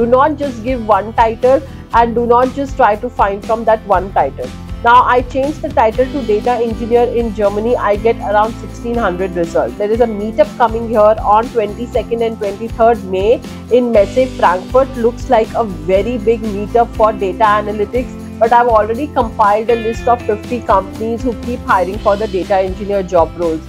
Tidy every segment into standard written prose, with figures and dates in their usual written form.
Do not just give one title and do not just try to find from that one title. Now I changed the title to data engineer in Germany. I get around 1600 results. There is a meetup coming here on 22nd and 23rd May in Messe Frankfurt. Looks like a very big meetup for data analytics. But I've already compiled a list of 50 companies who keep hiring for the data engineer job roles.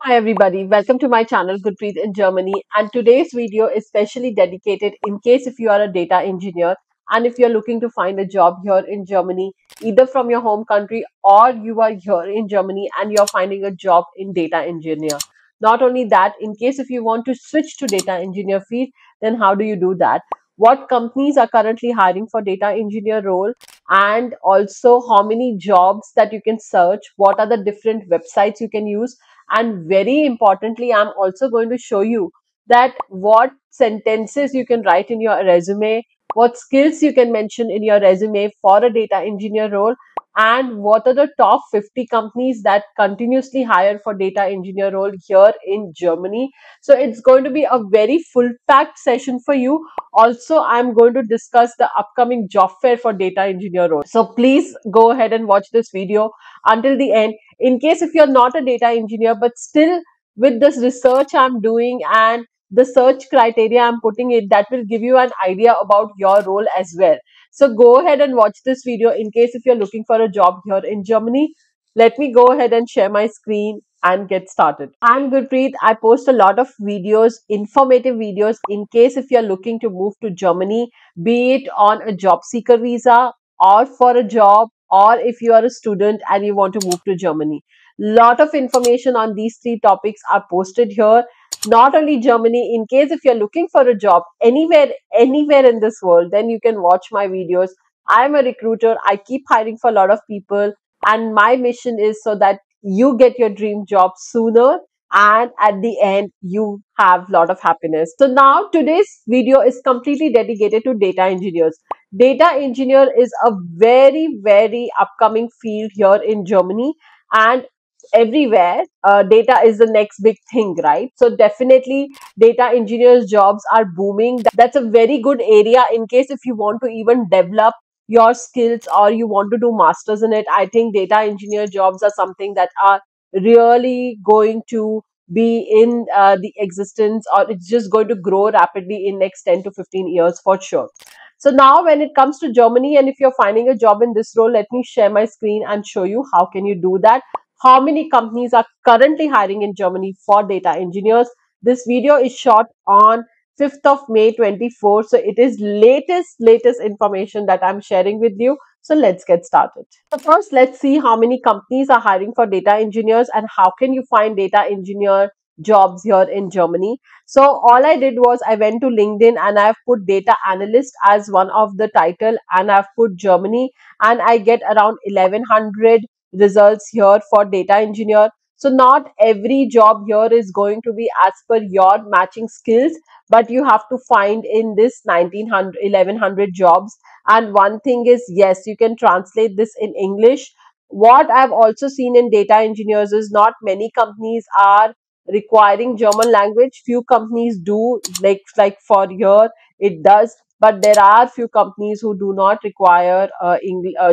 Hi everybody, welcome to my channel Gurpreet in Germany, and today's video is specially dedicated in case if you are a data engineer and if you're looking to find a job here in Germany, either from your home country or you are here in Germany and you're finding a job in data engineer. Not only that, in case if you want to switch to data engineer field, then how do you do that? What companies are currently hiring for data engineer role, and also how many jobs that you can search, what are the different websites you can use. And very importantly, I'm also going to show you that what sentences you can write in your resume, what skills you can mention in your resume for a data engineer role, and what are the top 50 companies that continuously hire for data engineer role here in Germany. So it's going to be a very full-packed session for you. Also, I'm going to discuss the upcoming job fair for data engineer role. So please go ahead and watch this video until the end. In case if you're not a data engineer, but still with this research I'm doing and the search criteria I'm putting it, that will give you an idea about your role as well. So go ahead and watch this video in case if you're looking for a job here in Germany. Let me go ahead and share my screen and get started. I'm Gurpreet. I post a lot of videos, informative videos, in case if you're looking to move to Germany, be it on a job seeker visa or for a job, or if you are a student and you want to move to Germany. Lot of information on these three topics are posted here. Not only Germany, in case if you're looking for a job anywhere in this world, then you can watch my videos. I'm a recruiter. I keep hiring for a lot of people, and my mission is so that you get your dream job sooner, and at the end you have a lot of happiness. So now today's video is completely dedicated to data engineers. Data engineer is a very upcoming field here in Germany, and everywhere data is the next big thing, right? So definitely data engineers jobs are booming. That's a very good area in case if you want to even develop your skills or you want to do masters in it. I think data engineer jobs are something that are really going to be in the existence, or it's just going to grow rapidly in next 10 to 15 years for sure. So now when it comes to Germany, and if you're finding a job in this role, let me share my screen and show you how can you do that. How many companies are currently hiring in Germany for data engineers? This video is shot on 5th of May 24. So it is latest information that I'm sharing with you. So let's get started. So first, let's see how many companies are hiring for data engineers and how can you find data engineer jobs here in Germany. So all I did was I went to LinkedIn and I've put data analyst as one of the title, and I've put Germany, and I get around 1100 results here for data engineer. So not every job here is going to be as per your matching skills, but you have to find in this 1100 jobs. And one thing is, yes, you can translate this in English. What I've also seen in data engineers is not many companies are requiring German language. Few companies do, like for here it does, but there are few companies who do not require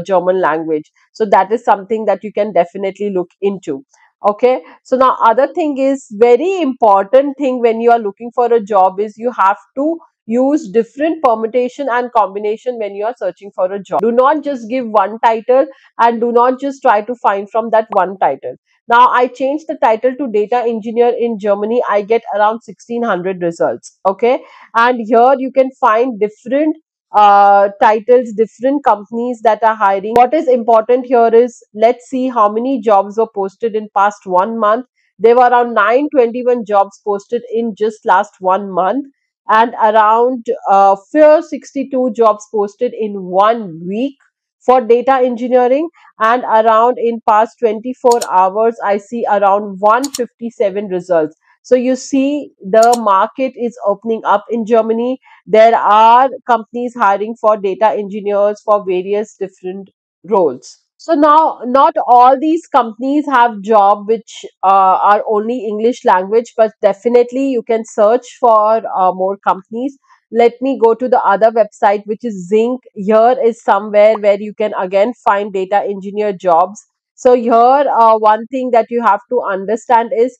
German language. So that is something that you can definitely look into. Okay, so now other thing is very important thing when you are looking for a job is you have to use different permutation and combination when you are searching for a job. Do not just give one title and do not just try to find from that one title. Now I changed the title to data engineer in Germany. I get around 1600 results. Okay, and here you can find different titles, different companies that are hiring. What is important here is, let's see how many jobs were posted in past 1 month. There were around 921 jobs posted in just last 1 month, and around 462 jobs posted in 1 week for data engineering, and around in past 24 hours, I see around 157 results. So you see the market is opening up in Germany. There are companies hiring for data engineers for various different roles. So now, not all these companies have jobs which are only English language, but definitely you can search for more companies. Let me go to the other website, which is Xing. Here is somewhere where you can again find data engineer jobs. So here, one thing that you have to understand is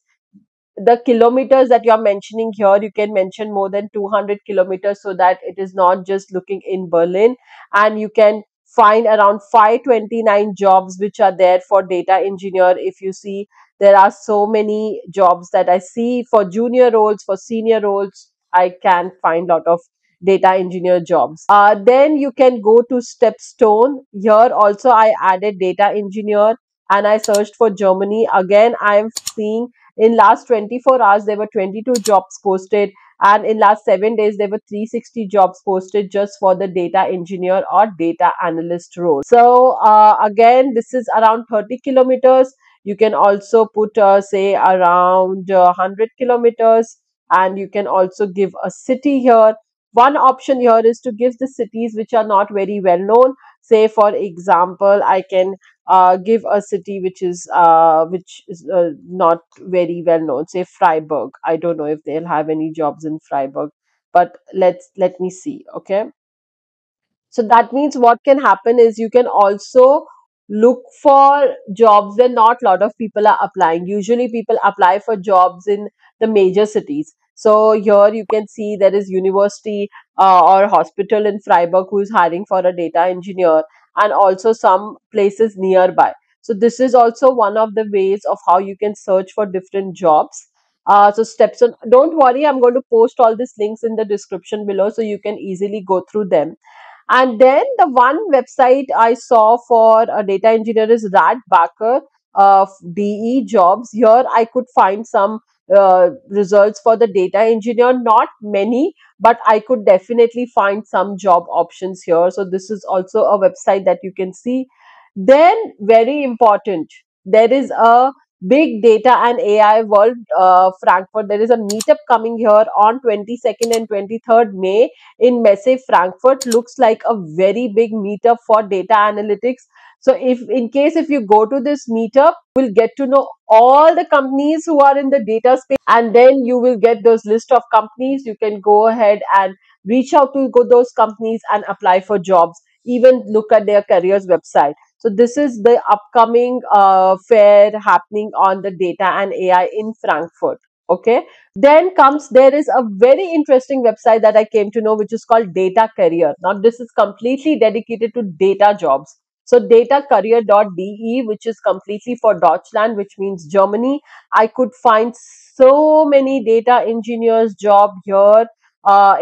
the kilometers that you are mentioning here. You can mention more than 200 kilometers so that it is not just looking in Berlin, and you can find around 529 jobs which are there for data engineer. If you see, there are so many jobs that I see for junior roles, for senior roles. I can find a lot of data engineer jobs. Then you can go to Stepstone. Here also I added data engineer and I searched for Germany. Again, I am seeing in last 24 hours there were 22 jobs posted, and in last 7 days there were 360 jobs posted just for the data engineer or data analyst role. So again, this is around 30 kilometers. You can also put say around 100 kilometers, and you can also give a city here. One option here is to give the cities which are not very well known. Say for example, I can give a city which is not very well known. Say Freiburg. I don't know if they'll have any jobs in Freiburg, but let me see. Okay. So that means what can happen is you can also look for jobs where not a lot of people are applying. Usually people apply for jobs in the major cities. So here you can see there is university or hospital in Freiburg who is hiring for a data engineer, and also some places nearby. So this is also one of the ways of how you can search for different jobs. So Stepstone, don't worry, I'm going to post all these links in the description below so you can easily go through them. And then the one website I saw for a data engineer is radbacker.de jobs. Here I could find some results for the data engineer, not many, but I could definitely find some job options here. So this is also a website that you can see. Then very important, there is a big data and AI world Frankfurt. There is a meetup coming here on 22nd and 23rd May in Messe Frankfurt. Looks like a very big meetup for data analytics. So in case you go to this meetup, you'll get to know all the companies who are in the data space, and then you will get those list of companies. You can go ahead and reach out to those companies and apply for jobs, even look at their careers website. So this is the upcoming fair happening on the data and AI in Frankfurt. Okay. Then comes, there is a very interesting website that I came to know, which is called Data Career. Now this is completely dedicated to data jobs. So datacareer.de, which is completely for Deutschland, which means Germany. I could find so many data engineers job here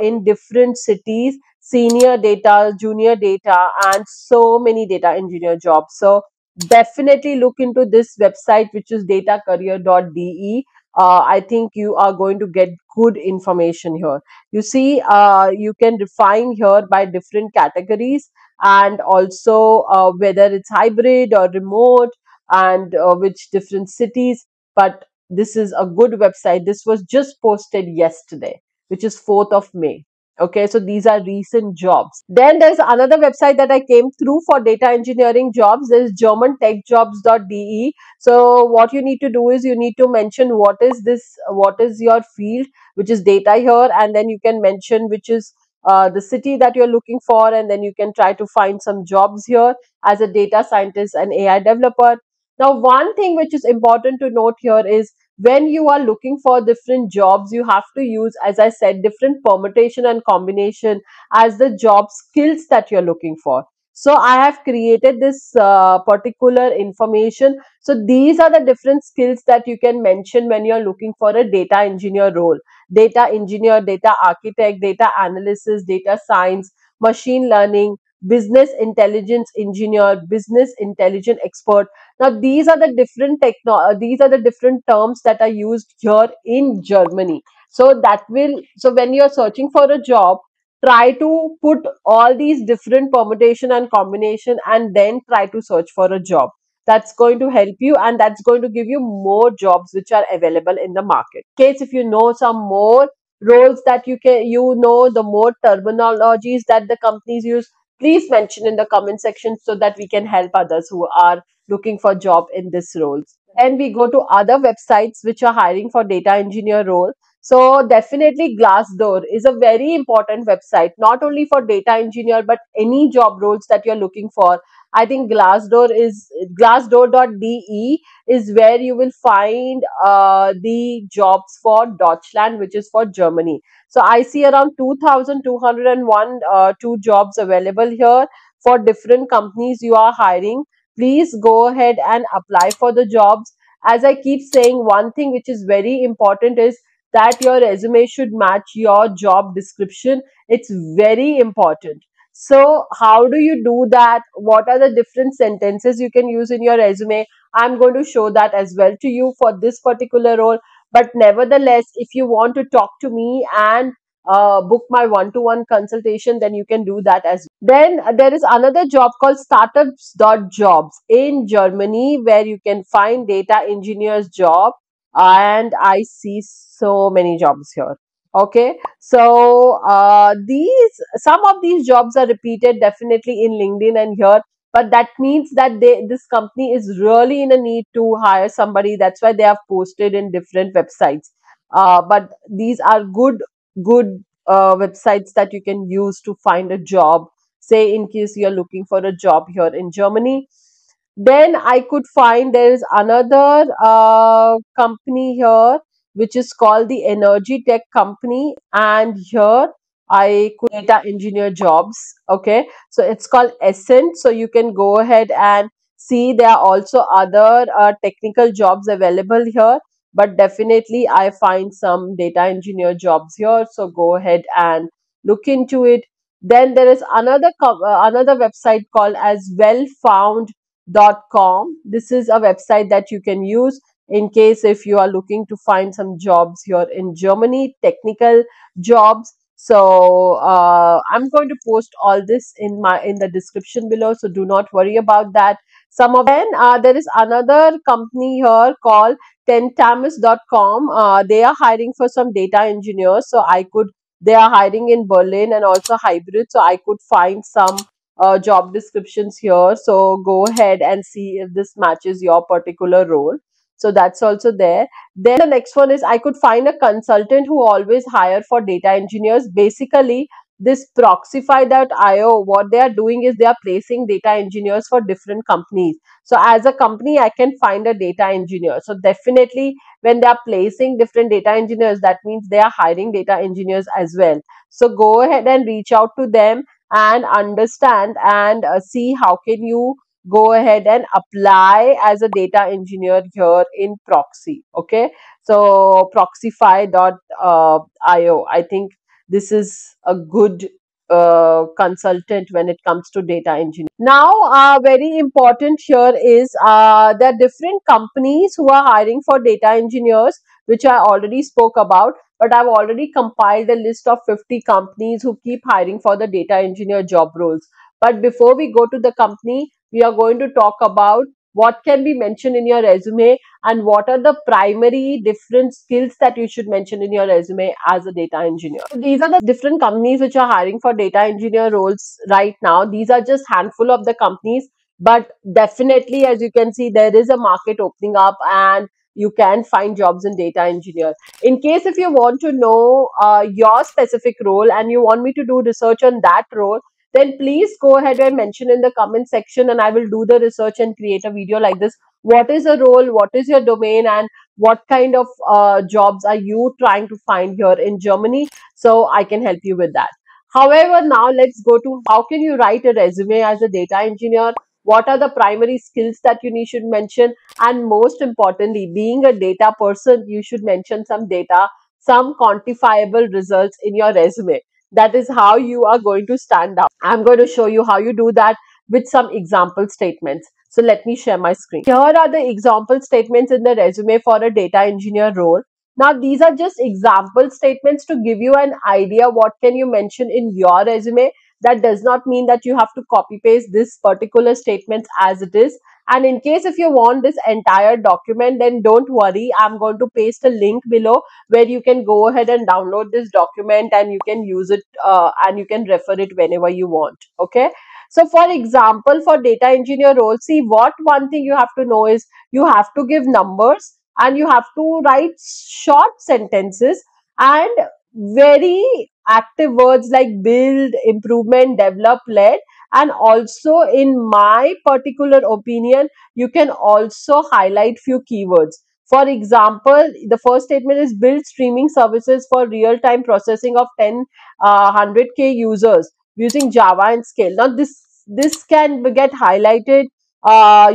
in different cities. Senior data, junior data, and so many data engineer jobs. So definitely look into this website, which is datacareer.de. I think you are going to get good information here. You see, you can define here by different categories, and also whether it's hybrid or remote, and which different cities. But this is a good website. This was just posted yesterday, which is 4th of May. Okay, so these are recent jobs. Then there's another website that I came through for data engineering jobs. There's germantechjobs.de. So what you need to do is you need to mention what is your field, which is data here, and then you can mention which is the city that you're looking for, and then you can try to find some jobs here as a data scientist and AI developer. Now, one thing which is important to note here is when you are looking for different jobs, you have to use, as I said, different permutation and combination as the job skills that you're looking for. So I have created this particular information. So these are the different skills that you can mention when you're looking for a data engineer role. Data engineer, data architect, data analysis, data science, machine learning, business intelligence engineer, business intelligence expert. Now these are the different terms that are used here in Germany. So so when you're searching for a job, try to put all these different permutation and combination, and then try to search for a job. That's going to help you, and that's going to give you more jobs which are available in the market. In case if you know some more roles that you know, the more terminologies that the companies use, please mention in the comment section so that we can help others who are looking for job in this roles. And we go to other websites which are hiring for data engineer role. So definitely Glassdoor is a very important website, not only for data engineer, but any job roles that you're looking for. I think Glassdoor.de is where you will find the jobs for Deutschland, which is for Germany. So I see around 2,202 jobs available here for different companies you are hiring. Please go ahead and apply for the jobs. As I keep saying, one thing which is very important is that your resume should match your job description. It's very important. So how do you do that? What are the different sentences you can use in your resume? I'm going to show that as well to you for this particular role. But nevertheless, if you want to talk to me and book my one-to-one consultation, then you can do that as well. Then there is another job called startups.jobs in Germany, where you can find data engineers job. And I see so many jobs here. Okay, so some of these jobs are repeated definitely in LinkedIn and here, but that means that this company is really in a need to hire somebody. That's why they have posted in different websites. But these are good websites that you can use to find a job, say in case you're looking for a job here in Germany. Then I could find there is another company here which is called the Energy Tech Company, and here I could data engineer jobs. Okay, so it's called Ascent. So you can go ahead and see there are also other technical jobs available here, but definitely I find some data engineer jobs here, so go ahead and look into it. Then there is another website called as wellfound.com. This is a website that you can use in case if you are looking to find some jobs here in Germany, technical jobs. So I'm going to post all this in the description below, so do not worry about that. There is another company here called Tentamis.com. They are hiring for some data engineers, so they are hiring in Berlin and also hybrid, so I could find some job descriptions here. So go ahead and see if this matches your particular role. So that's also there. Then the next one is I could find a consultant who always hire for data engineers. Basically, this Proxify.io, what they are doing is they are placing data engineers for different companies. So as a company, I can find a data engineer. So definitely when they are placing different data engineers, that means they are hiring data engineers as well. So go ahead and reach out to them and understand and see how can you go ahead and apply as a data engineer here in Proxy. Okay, so Proxify.io, I think this is a good consultant when it comes to data engineering. Now very important here is there are different companies who are hiring for data engineers, which I already spoke about, but I've already compiled a list of 50 companies who keep hiring for the data engineer job roles. But before we go to the company, we are going to talk about what can be mentioned in your resume and what are the primary different skills that you should mention in your resume as a data engineer. So these are the different companies which are hiring for data engineer roles right now. These are just handful of the companies, but definitely as you can see, there is a market opening up and you can find jobs in data engineer. In case if you want to know your specific role and you want me to do research on that role, then please go ahead and mention in the comment section and I will do the research and create a video like this. What is the role? What is your domain? And what kind of jobs are you trying to find here in Germany? So I can help you with that. However, now let's go to how can you write a resume as a data engineer? What are the primary skills that you should mention? And most importantly, being a data person, you should mention some data, some quantifiable results in your resume. That is how you are going to stand out. I'm going to show you how you do that with some example statements. So let me share my screen. Here are the example statements in the resume for a data engineer role. Now these are just example statements to give you an idea what can you mention in your resume. That does not mean that you have to copy paste this particular statement as it is. And in case if you want this entire document, then don't worry. I'm going to paste a link below where you can go ahead and download this document and you can use it and you can refer it whenever you want. Okay. So for example, for data engineer role, see, what one thing you have to know is you have to give numbers and you have to write short sentences and very active words like build, improvement, develop, led. And also, in my particular opinion, you can also highlight few keywords. For example, the first statement is build streaming services for real-time processing of 100K users using Java and Scale. Now, this can get highlighted.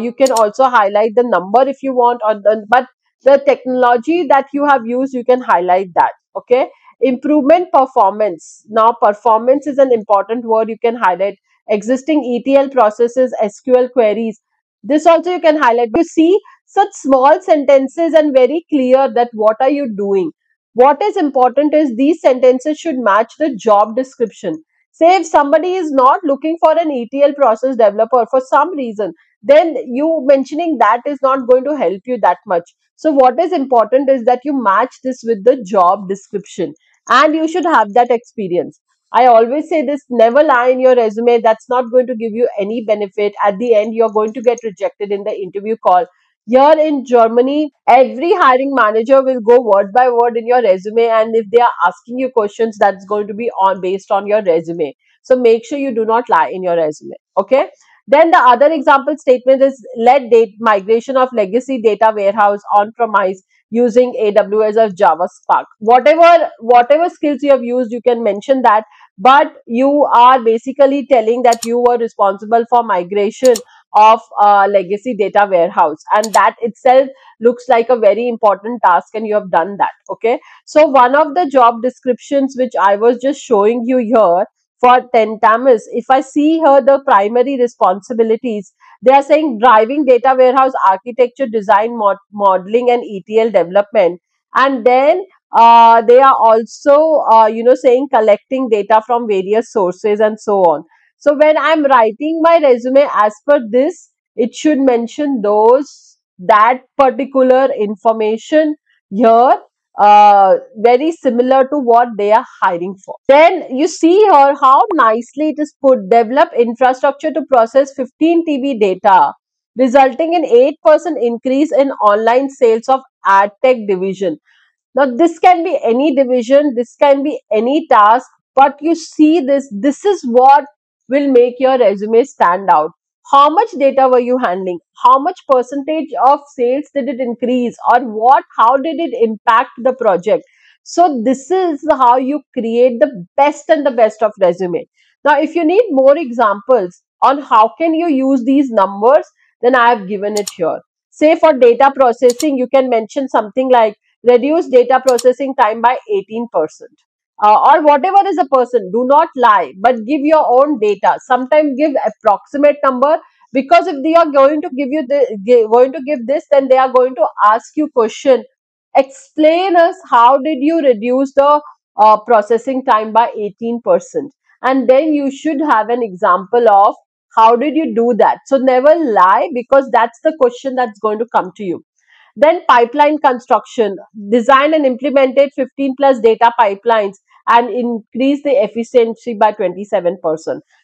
You can also highlight the number if you want, or but the technology that you have used, you can highlight that. Okay. Improvement performance. Now, performance is an important word. You can highlight existing ETL processes, SQL queries. This also you can highlight. You see such small sentences and very clear that what are you doing. What is important is these sentences should match the job description. Say if somebody is not looking for an ETL process developer for some reason, then you mentioning that is not going to help you that much. So what is important is that you match this with the job description and you should have that experience. I always say this, never lie in your resume. That's not going to give you any benefit. At the end, you're going to get rejected in the interview call. Here in Germany, every hiring manager will go word by word in your resume. And if they are asking you questions, that's going to be based on your resume. So make sure you do not lie in your resume. Okay. Then the other example statement is led data migration of legacy data warehouse on-premise using AWS or Java Spark. Whatever skills you have used, you can mention that. But you are basically telling that you were responsible for migration of legacy data warehouse. And that itself looks like a very important task and you have done that. Okay. So one of the job descriptions which I was just showing you here for Tentamis, if I see here the primary responsibilities, they are saying driving data warehouse architecture, design, modeling and ETL development. And then they are also, saying collecting data from various sources and so on. So when I'm writing my resume as per this, it should mention that particular information here. Very similar to what they are hiring for. Then you see here how nicely it is put. Develop infrastructure to process 15 TB data, resulting in 8% increase in online sales of ad tech division. Now this can be any division, this can be any task, but you see this is what will make your resume stand out. How much data were you handling? How much percentage of sales did it increase, or how did it impact the project? So this is how you create the best and the best of resume. Now, if you need more examples on how can you use these numbers, then I have given it here. Say for data processing, you can mention something like reduce data processing time by 18%. Or whatever is a person, do not lie, but give your own data. Sometimes give approximate number, because if they are going to give you this, then they are going to ask you question. Explain us how did you reduce the processing time by 18%, and then you should have an example of how did you do that. So never lie, because that's the question that's going to come to you. Then pipeline construction, design and implemented 15+ data pipelines and increase the efficiency by 27%.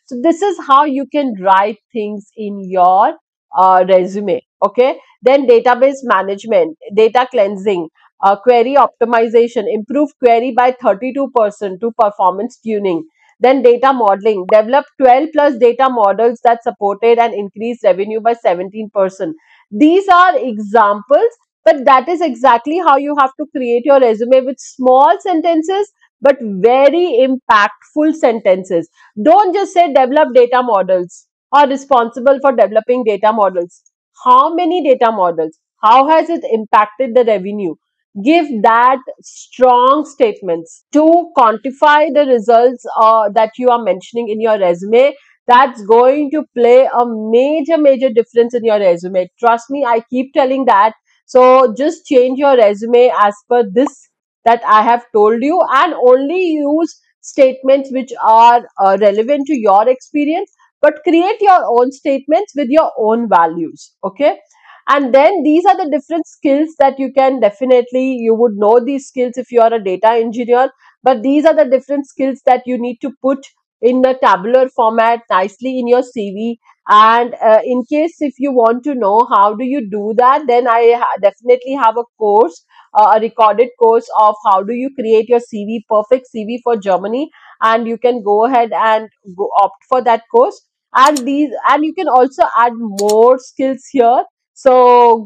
So this is how you can write things in your resume. Okay. Then database management, data cleansing, query optimization, improve query by 32% to performance tuning. Then data modeling, develop 12+ data models that supported and increased revenue by 17%. These are examples, but that is exactly how you have to create your resume, with small sentences, but very impactful sentences. Don't just say develop data models or responsible for developing data models. How many data models? How has it impacted the revenue? Give that strong statements to quantify the results that you are mentioning in your resume. That's going to play a major, major difference in your resume. Trust me, I keep telling that. So just change your resume as per this that I have told you, and only use statements which are relevant to your experience, but create your own statements with your own values. Okay. And then these are the different skills that you can definitely, you would know these skills if you are a data engineer, but these are the different skills that you need to put in the tabular format nicely in your CV. And in case if you want to know how do you do that, then I definitely have a course, a recorded course of how do you create your CV, perfect CV for Germany. And you can go ahead and opt for that course. And you can also add more skills here. So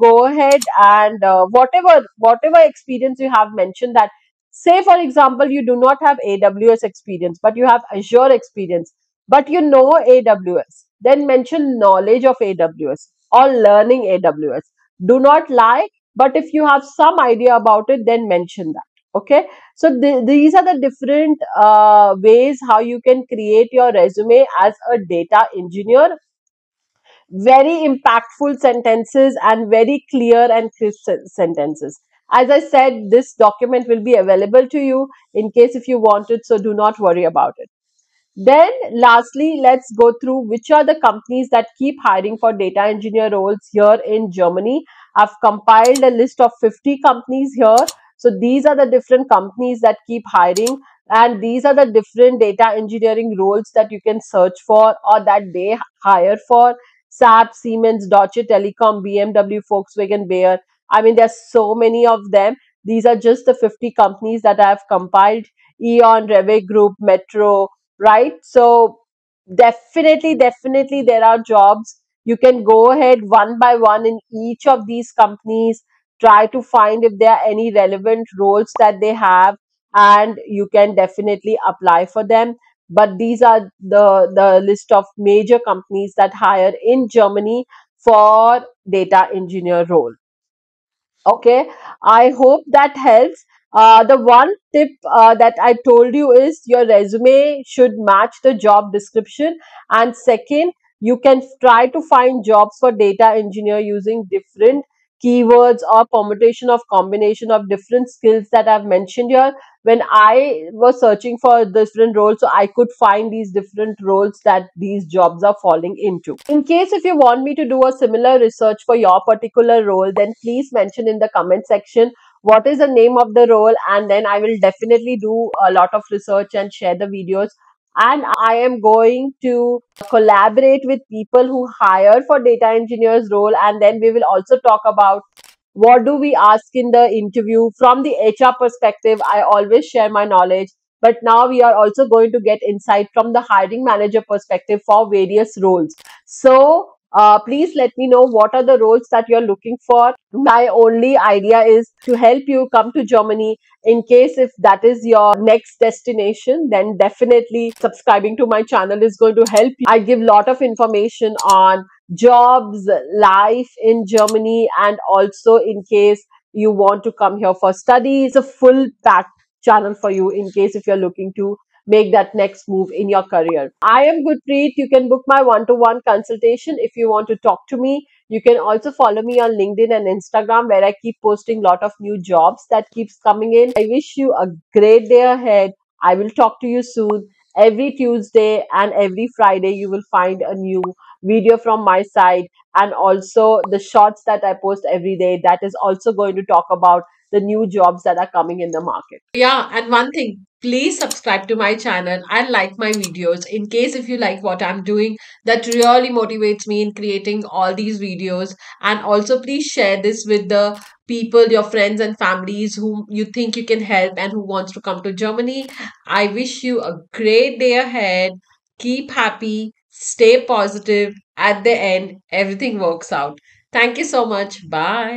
go ahead and whatever experience you have mentioned that, say for example, you do not have AWS experience, but you have Azure experience, but you know AWS, then mention knowledge of AWS or learning AWS. Do not lie, but if you have some idea about it, then mention that. Okay, so these are the different ways how you can create your resume as a data engineer. Very impactful sentences and very clear and crisp sentences. As I said, this document will be available to you in case if you want it, so do not worry about it. Then lastly, let's go through which are the companies that keep hiring for data engineer roles here in Germany. I've compiled a list of 50 companies here. So these are the different companies that keep hiring, and these are the different data engineering roles that you can search for or that they hire for. SAP, Siemens, Deutsche Telekom, BMW, Volkswagen, Bayer. I mean, there's so many of them. These are just the 50 companies that I have compiled. Eon, Reve Group, Metro, right? So definitely there are jobs. You can go ahead one by one in each of these companies, try to find if there are any relevant roles that they have, and you can definitely apply for them. But these are the list of major companies that hire in Germany for data engineer role. Okay, I hope that helps. The one tip that I told you is your resume should match the job description. And second, you can try to find jobs for data engineer using different keywords or permutation of combination of different skills that I've mentioned here. When I was searching for different roles, so I could find these different roles that these jobs are falling into. In case if you want me to do a similar research for your particular role, then please mention in the comment section what is the name of the role, and then I will definitely do a lot of research and share the videos. And I am going to collaborate with people who hire for data engineers role, and then we will also talk about what do we ask in the interview. From the HR perspective, I always share my knowledge, but now we are also going to get insight from the hiring manager perspective for various roles. So please let me know what are the roles that you're looking for. My only idea is to help you come to Germany. In case if that is your next destination, then definitely subscribing to my channel is going to help you. I give a lot of information on jobs, life in Germany, and also in case you want to come here for study. It's a full-packed channel for you in case if you're looking to make that next move in your career. I am Gurpreet. You can book my one-to-one consultation if you want to talk to me. You can also follow me on LinkedIn and Instagram, where I keep posting a lot of new jobs that keeps coming in. I wish you a great day ahead. I will talk to you soon. Every Tuesday and every Friday, you will find a new video from my side, and also the shorts that I post every day that is also going to talk about the new jobs that are coming in the market. Yeah, and one thing, please subscribe to my channel and like my videos in case if you like what I'm doing. That really motivates me in creating all these videos. And also please share this with the people, your friends and families whom you think you can help and who wants to come to Germany. I wish you a great day ahead. Keep happy, stay positive. At the end, everything works out. Thank you so much. Bye.